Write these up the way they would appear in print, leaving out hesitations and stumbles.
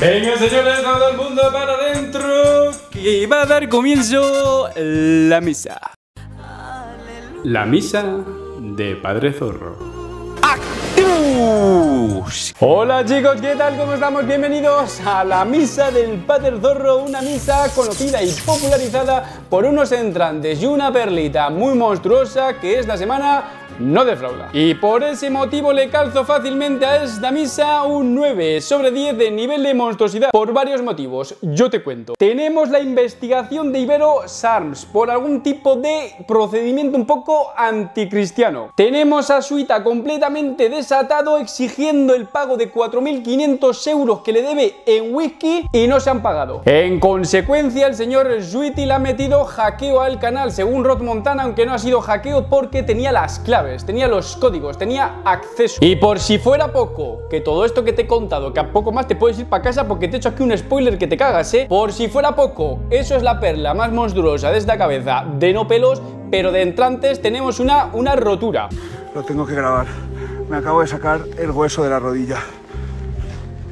Venga, señores, todo el mundo para adentro, que va a dar comienzo la misa. La misa de Padre Zorro. ¡Actus! Hola chicos, ¿qué tal? ¿Cómo estamos? Bienvenidos a la misa del Padre Zorro, una misa conocida y popularizada por unos entrantes y una perlita muy monstruosa que esta semana no defrauda. Y por ese motivo le calzo fácilmente a esta misa un 9 sobre 10 de nivel de monstruosidad por varios motivos. Yo te cuento. Tenemos la investigación de IberoSARMS por algún tipo de procedimiento un poco anticristiano. Tenemos a Suita completamente desatado exigiendo el pago de 4.500 € que le debe en whisky y no se han pagado. En consecuencia, el señor Suita le ha metido hackeo al canal según Rod Montana, aunque no ha sido hackeo porque tenía las claves, tenía los códigos, tenía acceso. Y por si fuera poco, que todo esto que te he contado, que a poco más te puedes ir para casa porque te he hecho aquí un spoiler que te cagas, ¿eh? Por si fuera poco, eso es la perla más monstruosa de esta cabeza, de no pelos, pero de entrantes. Tenemos una rotura. Lo tengo que grabar. Me acabo de sacar el hueso de la rodilla.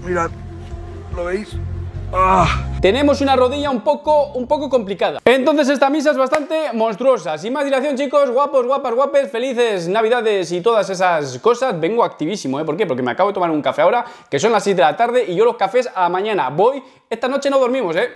Mirad, ¿lo veis? ¡Ah! Tenemos una rodilla un poco complicada. Entonces esta misa es bastante monstruosa. Sin más dilación, chicos, guapos, guapas, guapes, felices navidades y todas esas cosas. Vengo activísimo, ¿eh? ¿Por qué? Porque me acabo de tomar un café ahora, que son las 6 de la tarde, y yo los cafés a la mañana voy. Esta noche no dormimos, ¿eh?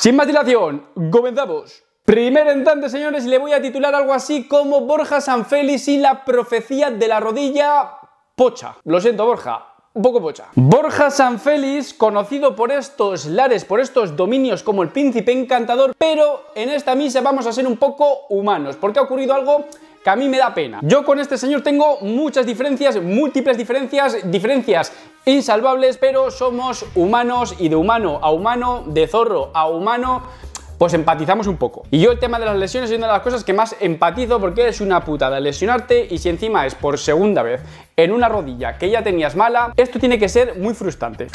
Sin más dilación, comenzamos. Primer entrante, señores, le voy a titular algo así como Borja Sanfélix y la profecía de la rodilla pocha. Lo siento, Borja. Un poco pocha. Borja Sanfélix, conocido por estos lares, por estos dominios como el príncipe encantador, pero en esta misa vamos a ser un poco humanos, porque ha ocurrido algo que a mí me da pena. Yo con este señor tengo muchas diferencias, múltiples diferencias insalvables, pero somos humanos y de humano a humano, de zorro a humano, pues empatizamos un poco. Y yo el tema de las lesiones es una de las cosas que más empatizo, porque es una putada lesionarte, y si encima es por segunda vez en una rodilla que ya tenías mala, esto tiene que ser muy frustrante.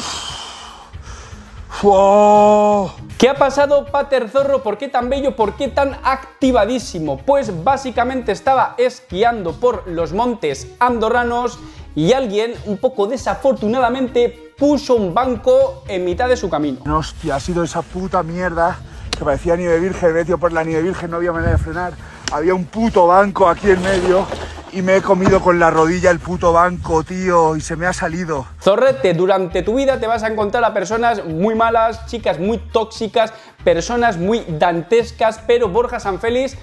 ¡Wow! ¿Qué ha pasado, Pater Zorro? ¿Por qué tan bello? ¿Por qué tan activadísimo? Pues básicamente estaba esquiando por los montes andorranos y alguien, un poco desafortunadamente, puso un banco en mitad de su camino. ¡Hostia! Ha sido esa puta mierda que parecía nieve virgen, tío. Por la nieve virgen no había manera de frenar, había un puto banco aquí en medio y me he comido con la rodilla el puto banco, tío, y se me ha salido. Zorrete, durante tu vida te vas a encontrar a personas muy malas, chicas muy tóxicas, personas muy dantescas, pero Borja Sanfélix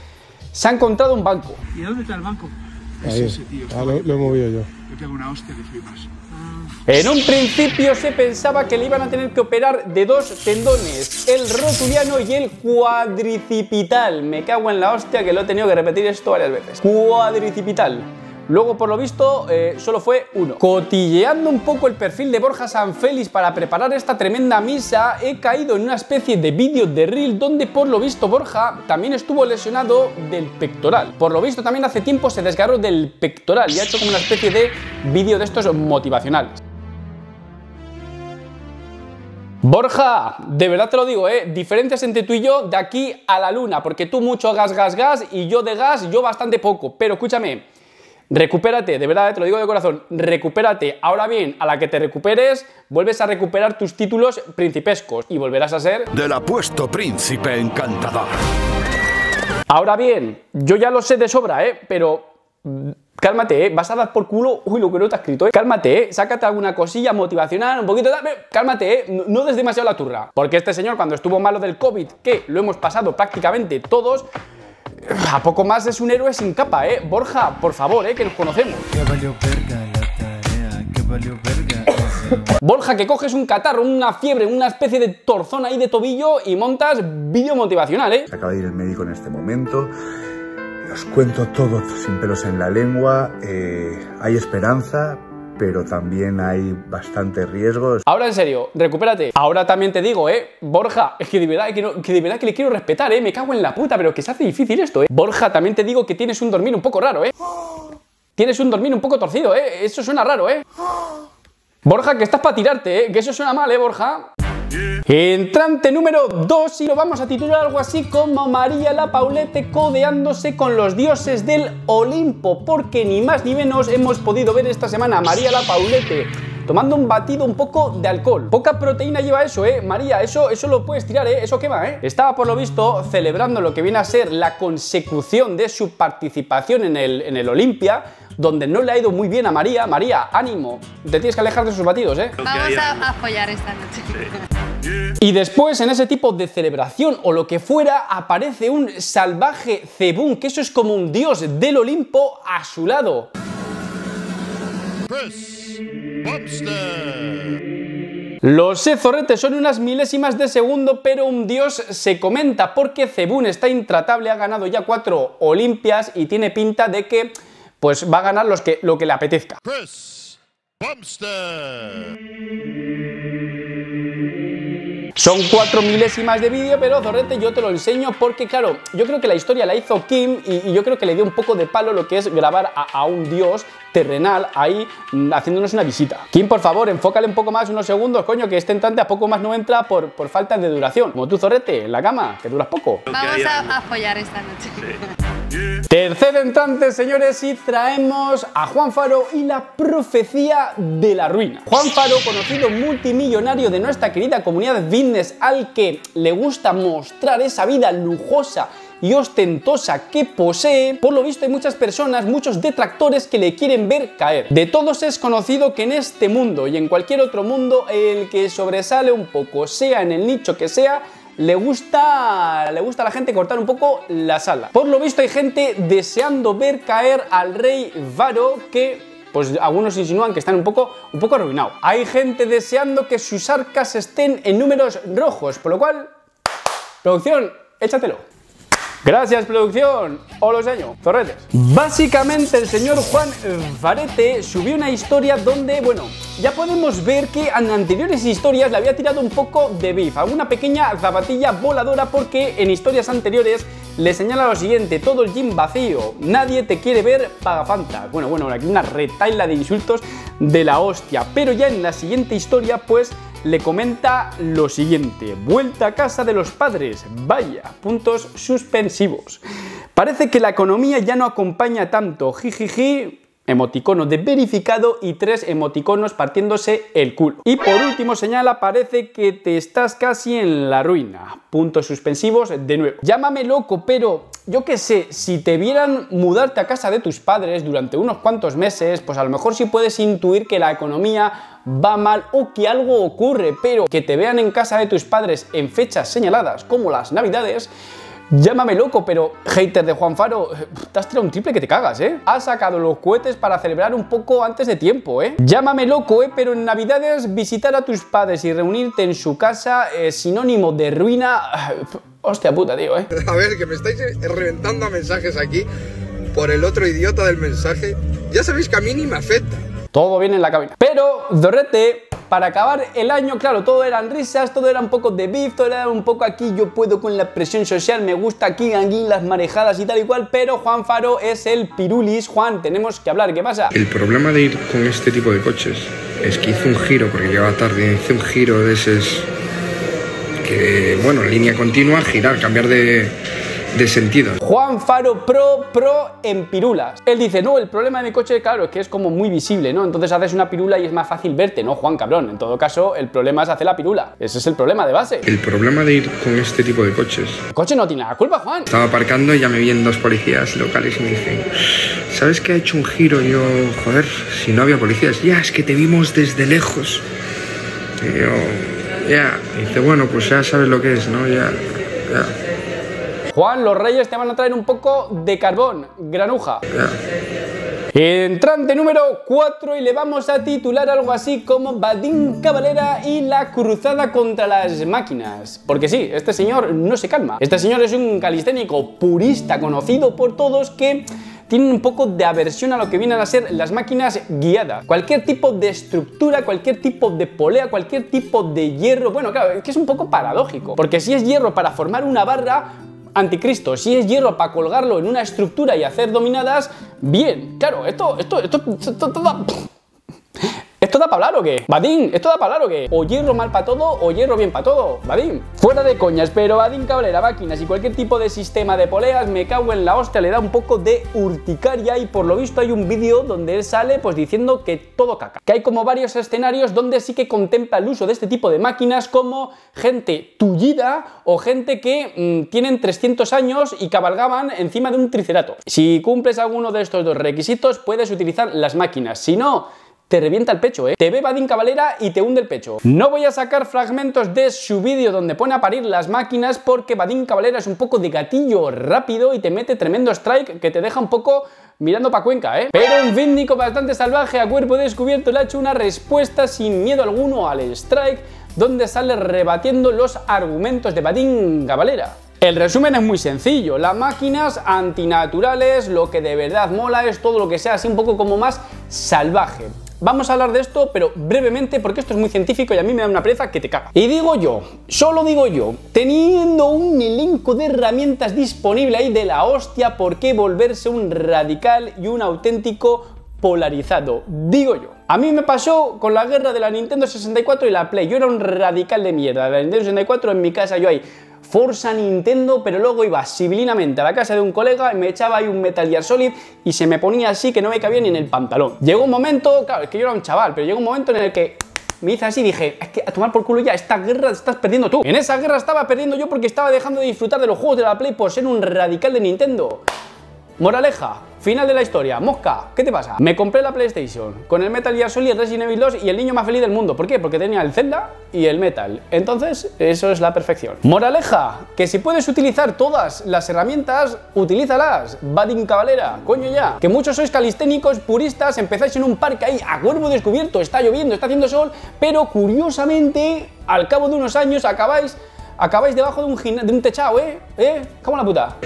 se ha encontrado un banco. ¿Y dónde está el banco? Es ese, tío. Ah, lo he movido yo. Yo tengo una hostia de flipas. En un principio se pensaba que le iban a tener que operar de dos tendones, el rotuliano y el cuadricipital. Me cago en la hostia que lo he tenido que repetir esto varias veces. Cuadricipital. Luego, por lo visto, solo fue uno. Cotilleando un poco el perfil de Borja Sanfélix para preparar esta tremenda misa, he caído en una especie de vídeo de reel donde, por lo visto, Borja también estuvo lesionado del pectoral. Por lo visto, también hace tiempo se desgarró del pectoral y ha hecho como una especie de vídeo de estos motivacionales. Borja, de verdad te lo digo, diferencias entre tú y yo de aquí a la luna, porque tú mucho gas y yo de gas, yo bastante poco, pero escúchame, recupérate, de verdad, te lo digo de corazón, recupérate. Ahora bien, a la que te recuperes, vuelves a recuperar tus títulos principescos y volverás a ser del apuesto príncipe encantador. Ahora bien, yo ya lo sé de sobra, pero cálmate, vas a dar por culo. Uy, lo que no te ha escrito, Cálmate, sácate alguna cosilla motivacional, un poquito. Cálmate, no des demasiado la turra. Porque este señor, cuando estuvo malo del COVID, que lo hemos pasado prácticamente todos, a poco más es un héroe sin capa, Borja, por favor, que nos conocemos. Que valió verga la tarea, que valió verga ese. Borja, que coges un catarro, una fiebre, una especie de torzón ahí de tobillo y montas vídeo motivacional, Se acaba de ir el médico en este momento. Os cuento todo sin pelos en la lengua, hay esperanza, pero también hay bastantes riesgos. Ahora, en serio, recupérate. Ahora también te digo, Borja, es que de verdad que le quiero respetar, me cago en la puta, pero que se hace difícil esto, Borja, también te digo que tienes un dormir un poco raro, Tienes un dormir un poco torcido, Eso suena raro, Borja, que estás para tirarte, Que eso suena mal, Borja. Entrante número 2 y lo vamos a titular algo así como María la Paulette codeándose con los dioses del Olimpo, porque ni más ni menos hemos podido ver esta semana a María la Paulette tomando un batido un poco de alcohol. Poca proteína lleva eso, María, eso lo puedes tirar, eso quema, Estaba, por lo visto, celebrando lo que viene a ser la consecución de su participación en el Olympia, donde no le ha ido muy bien a María. María, ánimo, te tienes que alejar de sus batidos, Vamos a apoyar esta noche. Y después, en ese tipo de celebración o lo que fuera, aparece un salvaje CBUM, que eso es como un dios del Olimpo a su lado. Chris Bumpster. Los zorretes son unas milésimas de segundo, pero un dios se comenta porque CBUM está intratable, ha ganado ya 4 Olimpias y tiene pinta de que pues va a ganar lo que le apetezca. Chris Bumpster. Son 4 milésimas de vídeo, pero zorrete, yo te lo enseño porque, claro, yo creo que la historia la hizo Kim y yo creo que le dio un poco de palo lo que es grabar a un dios terrenal ahí haciéndonos una visita. Kim, por favor, enfócale un poco más, unos segundos, coño, que este instante a poco más no entra por falta de duración. Como tú, zorrete, en la cama, que duras poco. Vamos a follar esta noche. Sí. Tercer entrante, señores, y traemos a Juan Haro y la profecía de la ruina. Juan Haro, conocido multimillonario de nuestra querida comunidad de al que le gusta mostrar esa vida lujosa y ostentosa que posee, por lo visto hay muchas personas, muchos detractores que le quieren ver caer. De todos es conocido que en este mundo y en cualquier otro mundo, el que sobresale un poco, sea en el nicho que sea, le gusta a la gente cortar un poco las alas. Por lo visto hay gente deseando ver caer al rey Haro, que pues algunos insinúan que están un poco arruinados. Hay gente deseando que sus arcas estén en números rojos, por lo cual, producción, échatelo. Gracias, producción. Os lo enseño, zorretes. Básicamente, el señor Juan Haro subió una historia donde, bueno, ya podemos ver que en anteriores historias le había tirado un poco de beef, alguna pequeña zapatilla voladora, porque en historias anteriores le señala lo siguiente: todo el gym vacío, nadie te quiere ver, paga Fanta. Bueno, aquí una retaila de insultos de la hostia. Pero ya en la siguiente historia, pues, le comenta lo siguiente: vuelta a casa de los padres, vaya, puntos suspensivos. Parece que la economía ya no acompaña tanto, jijiji, emoticono de verificado y 3 emoticonos partiéndose el culo. Y por último señala, parece que te estás casi en la ruina, puntos suspensivos de nuevo. Llámame loco, pero yo qué sé, si te vieran mudarte a casa de tus padres durante unos cuantos meses, pues a lo mejor sí puedes intuir que la economía va mal o que algo ocurre, pero que te vean en casa de tus padres en fechas señaladas como las Navidades, llámame loco, pero hater de Juan Haro, te has tirado un triple que te cagas, Ha sacado los cohetes para celebrar un poco antes de tiempo, Llámame loco, pero en Navidades visitar a tus padres y reunirte en su casa es sinónimo de ruina. Hostia puta, tío, A ver, que me estáis reventando a mensajes aquí por el otro idiota del mensaje. Ya sabéis que a mí ni me afecta. Todo bien en la cabina. Pero, zorrete, para acabar el año, claro, todo eran risas, todo era un poco de beef, todo era un poco aquí yo puedo con la presión social, me gusta aquí, las marejadas y tal y cual, pero Juan Haro es el pirulis. Juan, tenemos que hablar, ¿qué pasa? El problema de ir con este tipo de coches es que hizo un giro, porque llegaba tarde, hizo un giro de ese que, bueno, línea continua, girar, cambiar de sentido. Juan Haro pro en pirulas. Él dice, no, el problema de mi coche, claro, es que es como muy visible, ¿no? Entonces haces una pirula y es más fácil verte, ¿no, Juan, cabrón? En todo caso, el problema es hacer la pirula. Ese es el problema de base. El problema de ir con este tipo de coches. El coche no tiene la culpa, Juan. Estaba aparcando y ya me vi en 2 policías locales y me dicen, ¿sabes que ha hecho un giro? Y yo, joder, si no había policías. Ya, es que te vimos desde lejos. Y yo, ya. Y dice, bueno, pues ya sabes lo que es, ¿no? Ya. Juan, los reyes te van a traer un poco de carbón, granuja. Entrante número 4 y le vamos a titular algo así como Vadim Cavalera y la cruzada contra las máquinas. Porque sí, este señor no se calma. Este señor es un calisténico purista conocido por todos que tienen un poco de aversión a lo que vienen a ser las máquinas guiadas. Cualquier tipo de estructura, cualquier tipo de polea, cualquier tipo de hierro. Bueno, claro, es que es un poco paradójico. Porque si es hierro para formar una barra, anticristo. Si es hierro para colgarlo en una estructura y hacer dominadas, bien. Claro, esto ¿Esto da para hablar o qué? Vadim, ¿esto da para hablar o qué? O hierro mal para todo o hierro bien para todo, Vadim. Fuera de coñas, pero Vadim Cavalera, máquinas y cualquier tipo de sistema de poleas, me cago en la hostia, le da un poco de urticaria y por lo visto hay un vídeo donde él sale pues diciendo que todo caca. Que hay como varios escenarios donde sí que contempla el uso de este tipo de máquinas como gente tullida o gente que tienen 300 años y cabalgaban encima de un triceratops. Si cumples alguno de estos dos requisitos puedes utilizar las máquinas, si no... te revienta el pecho, ¿eh? Te ve Vadim Cavalera y te hunde el pecho. No voy a sacar fragmentos de su vídeo donde pone a parir las máquinas porque Vadim Cavalera es un poco de gatillo rápido y te mete tremendo strike que te deja un poco mirando pa' Cuenca, ¿eh? Pero un víndico bastante salvaje a cuerpo descubierto le ha hecho una respuesta sin miedo alguno al strike donde sale rebatiendo los argumentos de Vadim Cavalera. El resumen es muy sencillo, las máquinas antinaturales, lo que de verdad mola es todo lo que sea así un poco como más salvaje. Vamos a hablar de esto, pero brevemente, porque esto es muy científico y a mí me da una pereza que te caga. Y digo yo, solo digo yo, teniendo un elenco de herramientas disponible ahí de la hostia, ¿por qué volverse un radical y un auténtico polarizado? Digo yo. A mí me pasó con la guerra de la Nintendo 64 y la Play. Yo era un radical de mierda. La Nintendo 64 en mi casa, yo ahí... Forza Nintendo, pero luego iba civilinamente a la casa de un colega y me echaba ahí un Metal Gear Solid y se me ponía así que no me cabía ni en el pantalón. Llegó un momento, claro, es que yo era un chaval, pero llegó un momento en el que me hice así y dije, es que a tomar por culo ya, esta guerra la estás perdiendo tú. En esa guerra estaba perdiendo yo porque estaba dejando de disfrutar de los juegos de la Play por ser un radical de Nintendo. Moraleja, final de la historia, mosca, ¿qué te pasa? Me compré la PlayStation con el Metal Gear Solid, el Resident Evil 2 y el niño más feliz del mundo. ¿Por qué? Porque tenía el Zelda y el Metal. Entonces, eso es la perfección. Moraleja, que si puedes utilizar todas las herramientas, utilízalas. Vadim Cavalera, coño ya. Que muchos sois calisténicos, puristas, empezáis en un parque ahí a cuerpo descubierto, está lloviendo, está haciendo sol, pero curiosamente, al cabo de unos años acabáis debajo de un techado, ¿eh? ¿Eh? ¿Cómo la puta?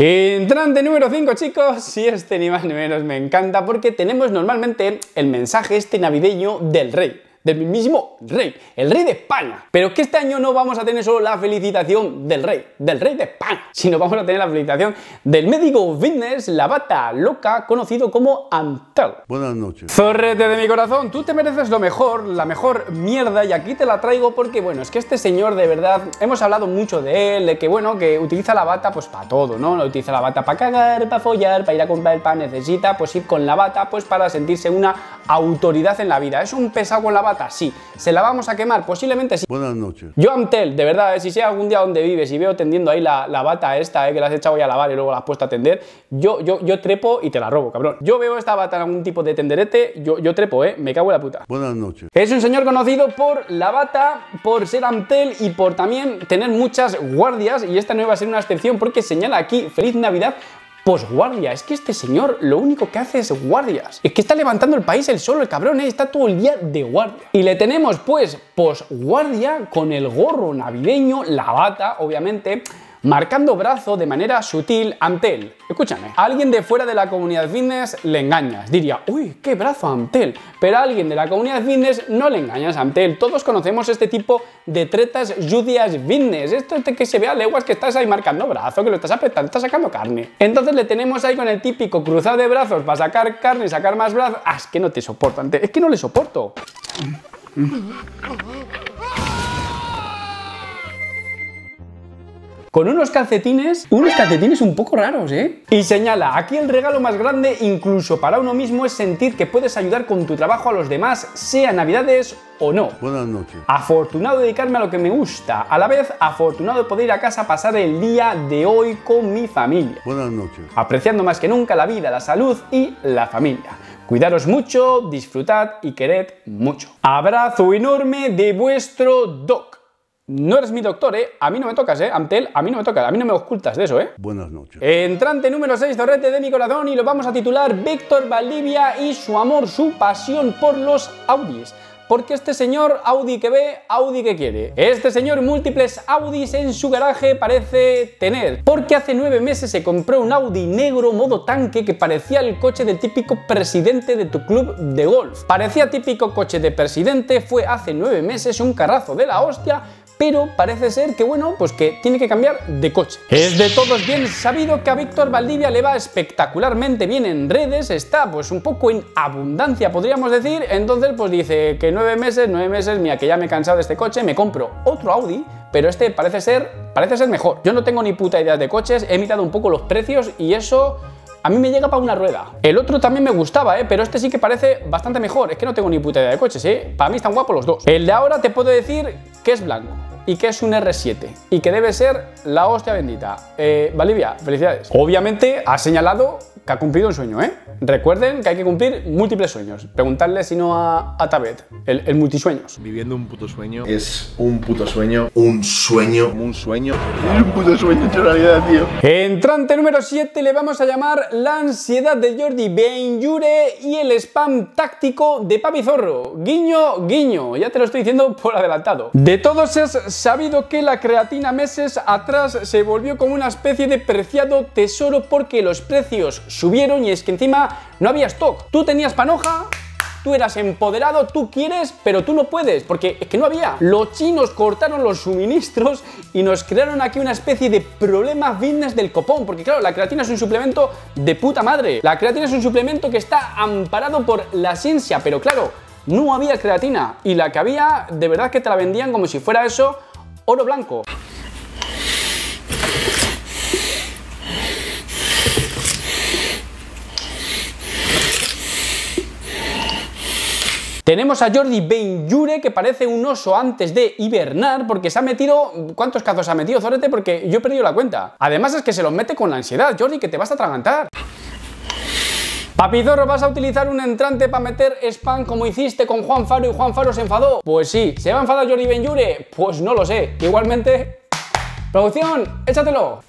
Entrante número 5, chicos, y este ni más ni menos me encanta porque tenemos normalmente el mensaje este navideño del rey, del mismísimo rey, el rey de España. Pero que este año no vamos a tener solo la felicitación del rey de España, sino vamos a tener la felicitación del médico fitness, la bata loca, conocido como Antel. Buenas noches. Zorrete de mi corazón, tú te mereces lo mejor, la mejor mierda, y aquí te la traigo porque, bueno, es que este señor de verdad, hemos hablado mucho de él, de que, bueno, que utiliza la bata pues para todo, ¿no? Lo utiliza la bata para cagar, para follar, para ir a comprar el pan, necesita pues ir con la bata pues para sentirse una autoridad en la vida. Es un pesado con la bata, sí. ¿Se la vamos a quemar? Posiblemente sí. Buenas noches. Yo, Antel, de verdad, si sé algún día donde vives y veo tendiendo ahí la bata esta, que la has echado ya a lavar y luego la has puesto a tender, yo trepo y te la robo, cabrón. Yo veo esta bata en algún tipo de tenderete, yo trepo, me cago en la puta. Buenas noches. Es un señor conocido por la bata, por ser Antel y por también tener muchas guardias, y esta no iba a ser una excepción porque señala aquí, feliz Navidad, posguardia. Es que este señor lo único que hace es guardias. Es que está levantando el país el solo, el cabrón, está todo el día de guardia. Y le tenemos pues posguardia con el gorro navideño, la bata, obviamente, marcando brazo de manera sutil. Antel, escúchame, a alguien de fuera de la comunidad fitness le engañas, diría, uy, qué brazo Antel, pero a alguien de la comunidad fitness no le engañas, Antel. Todos conocemos este tipo de tretas judías fitness, esto es de que se vea leguas que estás ahí marcando brazo, que lo estás apretando, estás sacando carne. Entonces le tenemos ahí con el típico cruzado de brazos para sacar carne y sacar más brazos. Ah, es que no te soporto, Antel, es que no le soporto. Con unos calcetines un poco raros, ¿eh? Y señala, aquí el regalo más grande incluso para uno mismo es sentir que puedes ayudar con tu trabajo a los demás, sea navidades o no. Buenas noches. Afortunado de dedicarme a lo que me gusta, a la vez afortunado de poder ir a casa a pasar el día de hoy con mi familia. Buenas noches. Apreciando más que nunca la vida, la salud y la familia. Cuidaros mucho, disfrutad y quered mucho. Abrazo enorme de vuestro doc. No eres mi doctor, ¿eh? A mí no me tocas, ¿eh? Antel, a mí no me tocas, a mí no me ocultas de eso, ¿eh? Buenas noches. Entrante número 6, zorrete de mi corazón, y lo vamos a titular Víctor Valdivia y su amor, su pasión por los Audis. Porque este señor, Audi que ve, Audi que quiere. Este señor múltiples Audis en su garaje parece tener. Porque hace 9 meses se compró un Audi negro modo tanque que parecía el coche del típico presidente de tu club de golf. Parecía típico coche de presidente, fue hace 9 meses un carrazo de la hostia, pero parece ser que, bueno, pues que tiene que cambiar de coche. Es de todos bien sabido que a Víctor Valdivia le va espectacularmente bien en redes, está pues un poco en abundancia, podríamos decir. Entonces pues dice que 9 meses, mira, que ya me he cansado de este coche, me compro otro Audi, pero este parece ser mejor. Yo no tengo ni puta idea de coches, he mirado un poco los precios y eso a mí me llega para una rueda. El otro también me gustaba, pero este sí que parece bastante mejor. Es que no tengo ni puta idea de coches, Para mí están guapos los dos. El de ahora te puedo decir que es blanco y que es un R7 y que debe ser la hostia bendita. Valdivia, felicidades. Obviamente ha señalado que ha cumplido un sueño, Recuerden que hay que cumplir múltiples sueños. Preguntarle si no a Tabet, el multisueños. Viviendo un puto sueño. Es un puto sueño. Un sueño. Un sueño. Es un puto sueño hecho realidad, tío. Entrante número 7 le vamos a llamar la ansiedad de Jordi Benlliure y el spam táctico de Padre Zorro. Guiño, guiño. Ya te lo estoy diciendo por adelantado. De todos es sabido que la creatina meses atrás se volvió como una especie de preciado tesoro porque los precios subieron y es que encima no había stock. Tú tenías panoja, tú eras empoderado, tú quieres, pero tú no puedes, porque es que no había. Los chinos cortaron los suministros y nos crearon aquí una especie de problema fitness del copón, porque claro, la creatina es un suplemento de puta madre. La creatina es un suplemento que está amparado por la ciencia, pero claro, no había creatina y la que había, de verdad que te la vendían como si fuera eso, oro blanco. Tenemos a Jordi Benlliure que parece un oso antes de hibernar porque se ha metido... ¿Cuántos cazos ha metido, Zorete? Porque yo he perdido la cuenta. Además es que se los mete con la ansiedad, Jordi, que te vas a atragantar. Padre Zorro, ¿vas a utilizar un entrante para meter spam como hiciste con Juan Haro y Juan Haro se enfadó? Pues sí. ¿Se va a enfadar Jordi Benlliure? Pues no lo sé. Igualmente... Producción, échatelo.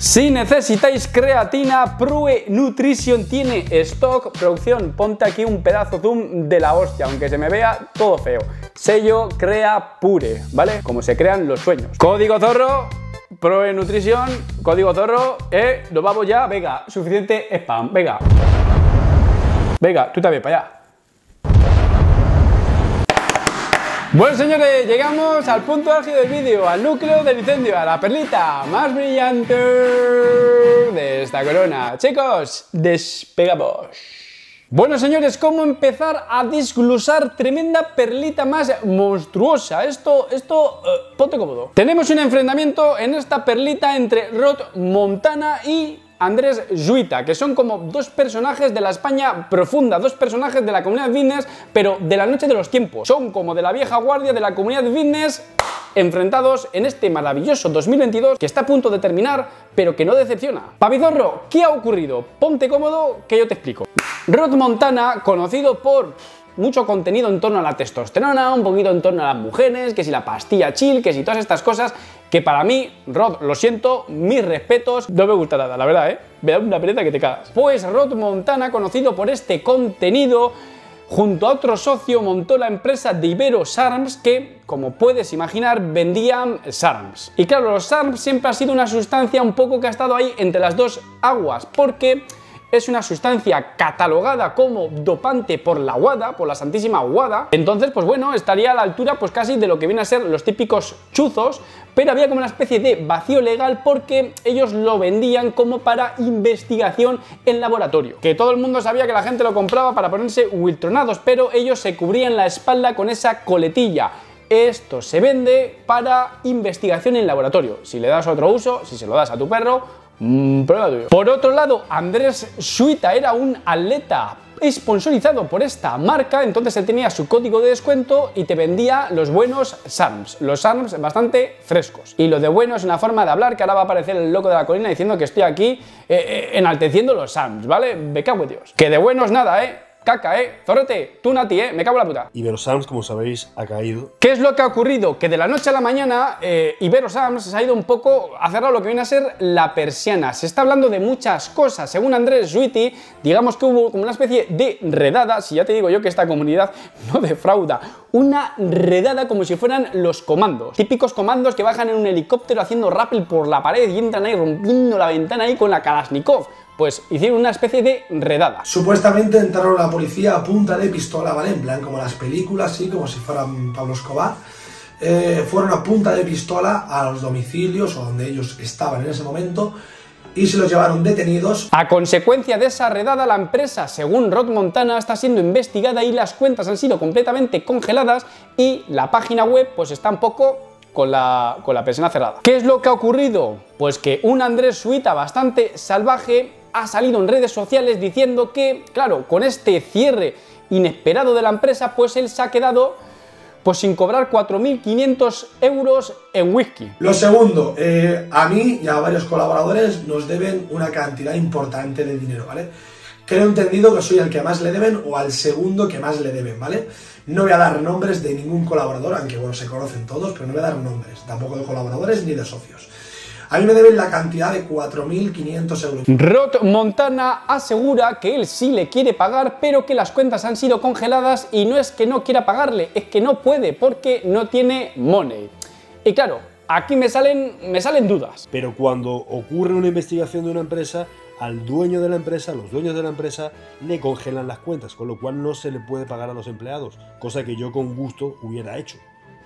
Si necesitáis creatina, Pro Nutrition tiene stock. Producción, ponte aquí un pedazo zoom de la hostia, aunque se me vea todo feo. Sello Crea Pure, ¿vale? Como se crean los sueños. Código Zorro, Pro Nutrition, código Zorro, nos vamos ya, venga, suficiente spam, venga. Venga, tú también, para allá. Bueno, señores, llegamos al punto álgido del vídeo, al núcleo del incendio, a la perlita más brillante de esta corona. Chicos, despegamos. Bueno, señores, ¿cómo empezar a desglosar tremenda perlita más monstruosa? Esto, ponte cómodo. Tenemos un enfrentamiento en esta perlita entre Rod Montana y Andrés Suita, que son como dos personajes de la España profunda, dos personajes de la comunidad fitness, pero de la noche de los tiempos. Son como de la vieja guardia de la comunidad fitness, enfrentados en este maravilloso 2022 que está a punto de terminar, pero que no decepciona. Padre Zorro, ¿qué ha ocurrido? Ponte cómodo que yo te explico. Rod Montana, conocido por mucho contenido en torno a la testosterona, un poquito en torno a las mujeres, que si la pastilla chill, que si todas estas cosas, que para mí, Rod, lo siento, mis respetos, no me gusta nada, la verdad, me da una pereza que te cagas. Pues Rod Montana, conocido por este contenido, junto a otro socio montó la empresa de IberoSARMS que, como puedes imaginar, vendían SARMS. Y claro, los SARMS siempre ha sido una sustancia un poco que ha estado ahí entre las dos aguas, porque es una sustancia catalogada como dopante por la WADA, por la santísima WADA. Entonces, pues bueno, estaría a la altura pues casi de lo que vienen a ser los típicos chuzos, pero había como una especie de vacío legal porque ellos lo vendían como para investigación en laboratorio. Que todo el mundo sabía que la gente lo compraba para ponerse huiltronados, pero ellos se cubrían la espalda con esa coletilla. Esto se vende para investigación en laboratorio. Si le das otro uso, si se lo das a tu perro... prueba tuyo. Por otro lado, Andrés Suita era un atleta sponsorizado por esta marca, entonces él tenía su código de descuento y te vendía los buenos SARMS, los SARMS bastante frescos. Y lo de bueno es una forma de hablar que ahora va a aparecer el loco de la colina diciendo que estoy aquí enalteciendo los SARMS, ¿vale? Me cago en Dios. Que de buenos nada, Caca, Zorrete, tú Nati, me cago en la puta. IberoSARMS, como sabéis, ha caído. ¿Qué es lo que ha ocurrido? Que de la noche a la mañana IberoSARMS se ha ido un poco a cerrar lo que viene a ser la persiana. Se está hablando de muchas cosas. Según Andrés Suita, digamos que hubo como una especie de redada, si ya te digo yo que esta comunidad no defrauda, una redada como si fueran los comandos. Típicos comandos que bajan en un helicóptero haciendo rappel por la pared y entran ahí rompiendo la ventana ahí con la Kalashnikov. Pues hicieron una especie de redada. Supuestamente entraron la policía a punta de pistola, ¿vale? En plan como las películas, así como si fueran Pablo Escobar. fueron a punta de pistola a los domicilios o donde ellos estaban en ese momento y se los llevaron detenidos. A consecuencia de esa redada, la empresa, según Rod Montana, está siendo investigada y las cuentas han sido completamente congeladas y la página web pues está un poco con la persiana cerrada. ¿Qué es lo que ha ocurrido? Pues que un Andrés Suita bastante salvaje ha salido en redes sociales diciendo que, claro, con este cierre inesperado de la empresa, pues él se ha quedado pues sin cobrar 4.500 euros en whisky. Lo segundo, a mí y a varios colaboradores nos deben una cantidad importante de dinero, ¿vale? Creo entendido que soy el que más le deben o al segundo que más le deben, ¿vale? No voy a dar nombres de ningún colaborador, aunque bueno, se conocen todos, pero no voy a dar nombres, tampoco de colaboradores ni de socios. A mí me deben la cantidad de 4.500 euros. Rod Montana asegura que él sí le quiere pagar, pero que las cuentas han sido congeladas y no es que no quiera pagarle, es que no puede porque no tiene money. Y claro, aquí me salen dudas. Pero cuando ocurre una investigación de una empresa, al dueño de la empresa, los dueños de la empresa le congelan las cuentas, con lo cual no se le puede pagar a los empleados, cosa que yo con gusto hubiera hecho,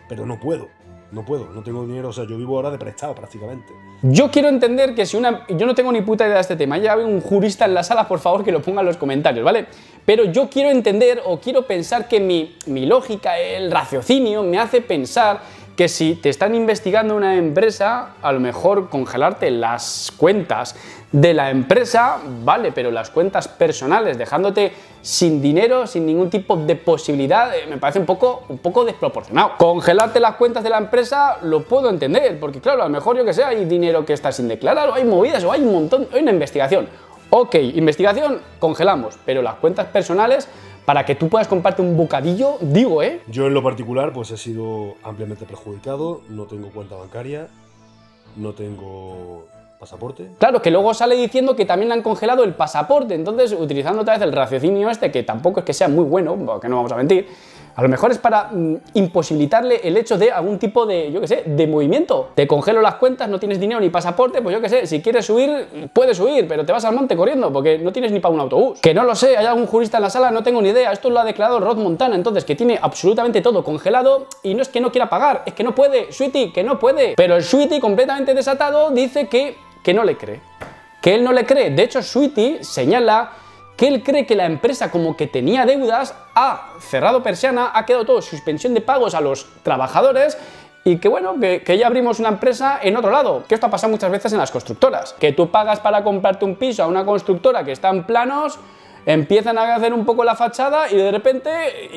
pero no puedo. No puedo, no tengo dinero, o sea, yo vivo ahora de prestado prácticamente. Yo quiero entender que si una... Yo no tengo ni puta idea de este tema, ya hay un jurista en la sala, por favor, que lo ponga en los comentarios, ¿vale? Pero yo quiero entender o quiero pensar que mi lógica, el raciocinio, me hace pensar que si te están investigando una empresa, a lo mejor congelarte las cuentas de la empresa, vale, pero las cuentas personales, dejándote sin dinero, sin ningún tipo de posibilidad, me parece un poco desproporcionado. Congelarte las cuentas de la empresa lo puedo entender, porque claro, a lo mejor yo que sé, hay dinero que está sin declarar, o hay movidas, o hay un montón, hay una investigación. Ok, investigación, congelamos, pero las cuentas personales, para que tú puedas comprarte un bocadillo, digo, ¿eh? Yo en lo particular pues he sido ampliamente perjudicado, no tengo cuenta bancaria, no tengo pasaporte. Claro, que luego sale diciendo que también han congelado el pasaporte, entonces utilizando otra vez el raciocinio este, que tampoco es que sea muy bueno, porque no vamos a mentir, a lo mejor es para imposibilitarle el hecho de algún tipo de, yo qué sé, de movimiento. Te congelo las cuentas, no tienes dinero ni pasaporte, pues yo qué sé, si quieres huir, puedes huir, pero te vas al monte corriendo porque no tienes ni para un autobús. Que no lo sé, hay algún jurista en la sala, no tengo ni idea, esto lo ha declarado Rod Montana, entonces que tiene absolutamente todo congelado y no es que no quiera pagar, es que no puede, Suiti, que no puede. Pero el Suiti completamente desatado dice que no le cree, que él no le cree. De hecho, Suiti señala que él cree que la empresa, como que tenía deudas, ha cerrado persiana, ha quedado todo suspensión de pagos a los trabajadores y que bueno, que ya abrimos una empresa en otro lado, que esto ha pasado muchas veces en las constructoras, que tú pagas para comprarte un piso a una constructora que está en planos, empiezan a hacer un poco la fachada y de repente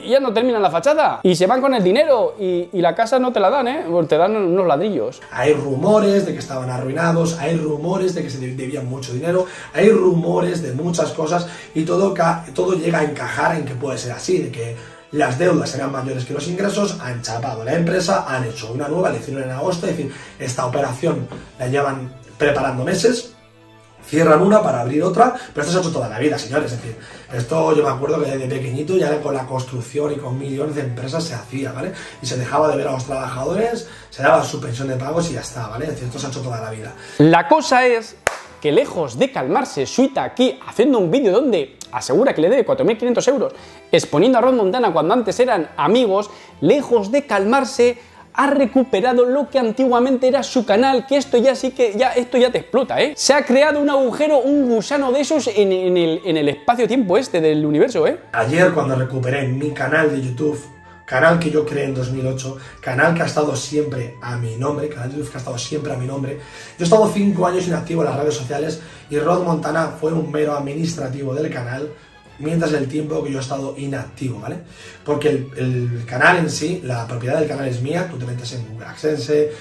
ya no terminan la fachada y se van con el dinero y la casa no te la dan, porque te dan unos ladrillos. Hay rumores de que estaban arruinados, hay rumores de que se debían mucho dinero, hay rumores de muchas cosas y todo llega a encajar en que puede ser así, de que las deudas eran mayores que los ingresos, han chapado la empresa, han hecho una nueva, le hicieron en agosto, es decir, esta operación la llevan preparando meses. Cierran una para abrir otra, pero esto se ha hecho toda la vida, señores, es decir, esto yo me acuerdo que desde pequeñito ya con la construcción y con millones de empresas se hacía, ¿vale? Y se dejaba de ver a los trabajadores, se daba su pensión de pagos y ya está, ¿vale? Es decir, esto se ha hecho toda la vida. La cosa es que lejos de calmarse, Suita aquí haciendo un vídeo donde asegura que le debe 4.500 euros, exponiendo a Rod Montana cuando antes eran amigos, lejos de calmarse, ha recuperado lo que antiguamente era su canal, que esto ya sí que, ya esto ya te explota, ¿eh? Se ha creado un agujero, un gusano de esos en el espacio-tiempo este del universo, ¿eh? Ayer cuando recuperé mi canal de YouTube, canal que yo creé en 2008, canal que ha estado siempre a mi nombre, canal de YouTube que ha estado siempre a mi nombre, yo he estado 5 años inactivo en las redes sociales y Rod Montana fue un mero administrativo del canal, mientras el tiempo que yo he estado inactivo, ¿vale? Porque el canal en sí, la propiedad del canal es mía, tú te metes en Google AdSense,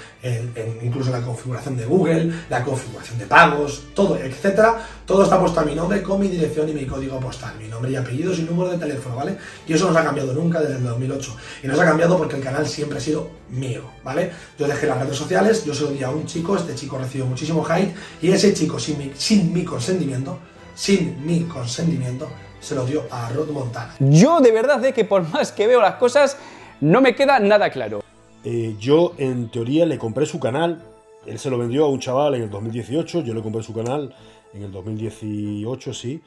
incluso la configuración de Google, la configuración de pagos, todo, etcétera, todo está puesto a mi nombre con mi dirección y mi código postal, mi nombre y apellidos y número de teléfono, ¿vale? Y eso no se ha cambiado nunca desde el 2008, y no se ha cambiado porque el canal siempre ha sido mío, ¿vale? Yo dejé las redes sociales, yo se lo di a un chico, este chico recibió muchísimo hate, y ese chico sin mi consentimiento, se lo dio a Rod Montana. Yo de verdad de que por más que veo las cosas no me queda nada claro. Yo en teoría le compré su canal, él se lo vendió a un chaval en el 2018, yo le compré su canal en el 2018, sí,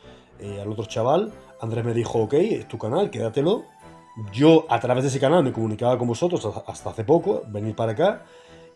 al otro chaval. Andrés me dijo, ok, es tu canal, quédatelo. Yo a través de ese canal me comunicaba con vosotros hasta hace poco, venir para acá,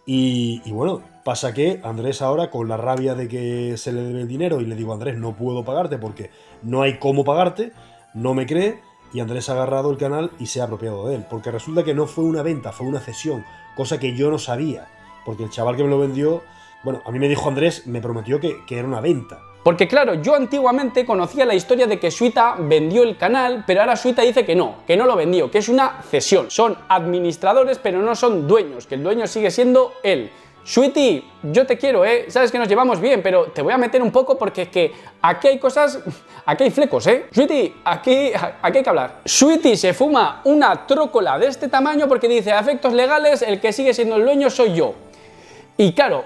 y bueno, pasa que Andrés ahora, con la rabia de que se le debe el dinero, y le digo, Andrés, no puedo pagarte porque no hay cómo pagarte, no me cree, y Andrés ha agarrado el canal y se ha apropiado de él, porque resulta que no fue una venta, fue una cesión, cosa que yo no sabía, porque el chaval que me lo vendió, bueno, a mí me dijo Andrés, me prometió que era una venta. Porque claro, yo antiguamente conocía la historia de que Suita vendió el canal, pero ahora Suita dice que no lo vendió, que es una cesión. Son administradores, pero no son dueños, que el dueño sigue siendo él. Suiti, yo te quiero, sabes que nos llevamos bien, pero te voy a meter un poco porque es que aquí hay cosas, aquí hay flecos, Suiti, aquí hay que hablar. Suiti se fuma una trócola de este tamaño porque dice, a efectos legales, el que sigue siendo el dueño soy yo. Y claro,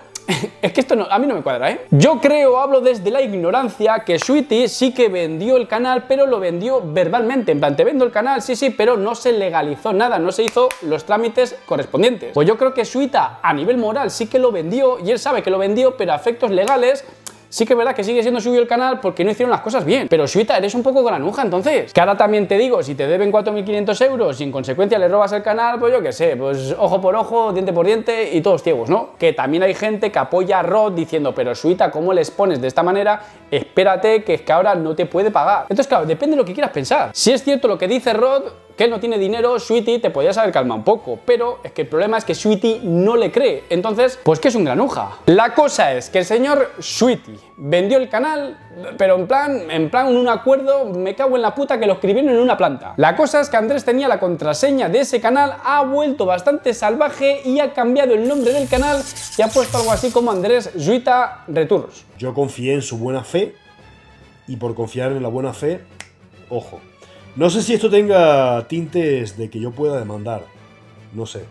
es que esto no, a mí no me cuadra, Yo creo, hablo desde la ignorancia, que Suiti sí que vendió el canal, pero lo vendió verbalmente. En plan, te vendo el canal, sí, pero no se legalizó nada, no se hizo los trámites correspondientes. Pues yo creo que Suita, a nivel moral, sí que lo vendió, y él sabe que lo vendió, pero a efectos legales, sí que es verdad que sigue siendo suyo el canal porque no hicieron las cosas bien. Pero Suita, eres un poco granuja, entonces. Que ahora también te digo, si te deben 4.500 euros y en consecuencia le robas el canal, pues yo qué sé, pues ojo por ojo, diente por diente y todos ciegos, ¿no? Que también hay gente que apoya a Rod diciendo, pero Suita, ¿cómo les pones de esta manera? Espérate, que es que ahora no te puede pagar. Entonces, claro, depende de lo que quieras pensar. Si es cierto lo que dice Rod, que él no tiene dinero, Suiti, te podías haber calmado un poco, pero es que el problema es que Suiti no le cree, entonces, pues que es un granuja. La cosa es que el señor Suiti vendió el canal, pero en plan un acuerdo, me cago en la puta, que lo escribieron en una planta. La cosa es que Andrés tenía la contraseña de ese canal, ha vuelto bastante salvaje y ha cambiado el nombre del canal y ha puesto algo así como Andrés Suita Returns. Yo confié en su buena fe y por confiar en la buena fe, ojo. No sé si esto tenga tintes de que yo pueda demandar. No sé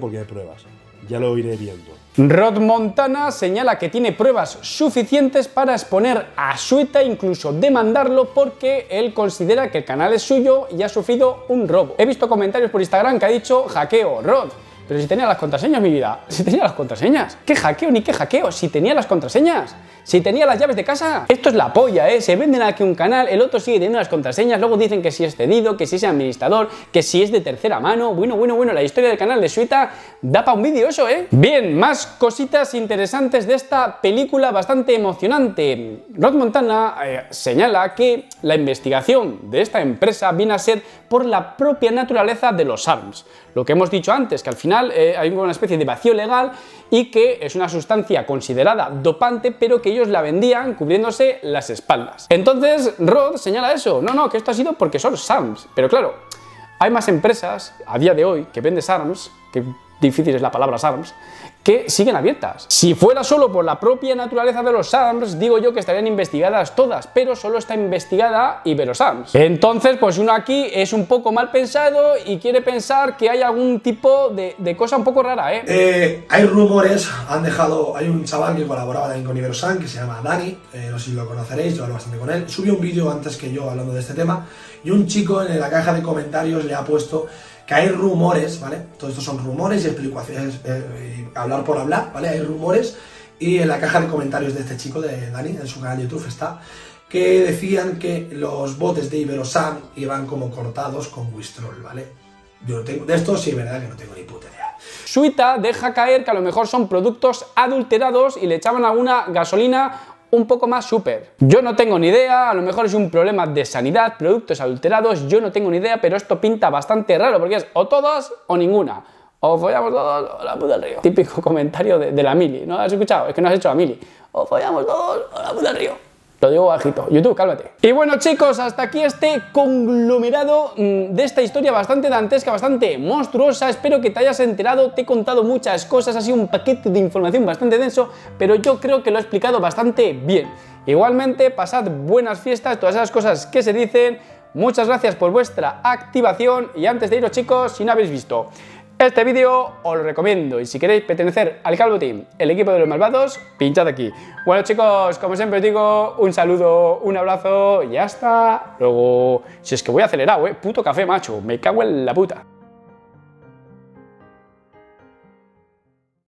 porque hay pruebas. Ya lo iré viendo. Rod Montana señala que tiene pruebas suficientes para exponer a Suita, incluso demandarlo, porque él considera que el canal es suyo y ha sufrido un robo. He visto comentarios por Instagram que ha dicho hackeo, Rod. Pero si tenía las contraseñas, mi vida. Si tenía las contraseñas. ¿Qué hackeo ni qué hackeo? Si tenía las contraseñas. Si tenía las llaves de casa. Esto es la polla, Se venden aquí un canal, el otro sigue teniendo las contraseñas, luego dicen que si es cedido, que si es administrador, que si es de tercera mano. Bueno, la historia del canal de Suita da para un vídeo eso, Bien, más cositas interesantes de esta película bastante emocionante. Rod Montana señala que la investigación de esta empresa viene a ser por la propia naturaleza de los SARMS. Lo que hemos dicho antes, que al final hay una especie de vacío legal y que es una sustancia considerada dopante, pero que ellos la vendían cubriéndose las espaldas. Entonces Rod señala eso, no, que esto ha sido porque son SARMS, pero claro, hay más empresas a día de hoy que venden SARMS, que difícil es la palabra SARMS, que siguen abiertas. Si fuera solo por la propia naturaleza de los SARMS, digo yo que estarían investigadas todas, pero solo está investigada IberoSARMS. Entonces, pues uno aquí es un poco mal pensado y quiere pensar que hay algún tipo de cosa un poco rara, hay rumores, hay un chaval que colaboraba también con IberoSARMS que se llama Dani, no sé si lo conoceréis, yo hablo bastante con él, subió un vídeo antes que yo hablando de este tema, y un chico en la caja de comentarios le ha puesto que hay rumores, ¿vale? Todo esto son rumores y explicaciones, hablar por hablar, ¿vale? Hay rumores, y en la caja de comentarios de este chico, de Dani, en su canal de YouTube está, que decían que los botes de IberoSARMS iban como cortados con Wistrol, ¿vale? Yo no tengo, de esto sí, verdad que no tengo ni puta idea. Suita deja caer que a lo mejor son productos adulterados y le echaban alguna gasolina un poco más súper. Yo no tengo ni idea, a lo mejor es un problema de sanidad, productos adulterados, yo no tengo ni idea, pero esto pinta bastante raro, porque es o todas o ninguna. O follamos todos o la puta del río. Típico comentario de la mili, ¿no lo has escuchado? Es que no has hecho la mili. O follamos todos o la puta del río. Lo digo bajito. YouTube, cálmate. Y bueno, chicos, hasta aquí este conglomerado de esta historia bastante dantesca, bastante monstruosa. Espero que te hayas enterado. Te he contado muchas cosas. Ha sido un paquete de información bastante denso, pero yo creo que lo he explicado bastante bien. Igualmente, pasad buenas fiestas, todas esas cosas que se dicen. Muchas gracias por vuestra activación. Y antes de iros, chicos, si no habéis visto este vídeo, os lo recomiendo, y si queréis pertenecer al Calvo Team, el equipo de los malvados, pinchad aquí. Bueno, chicos, como siempre os digo, un saludo, un abrazo y hasta luego. Si es que voy acelerado, puto café, macho, me cago en la puta.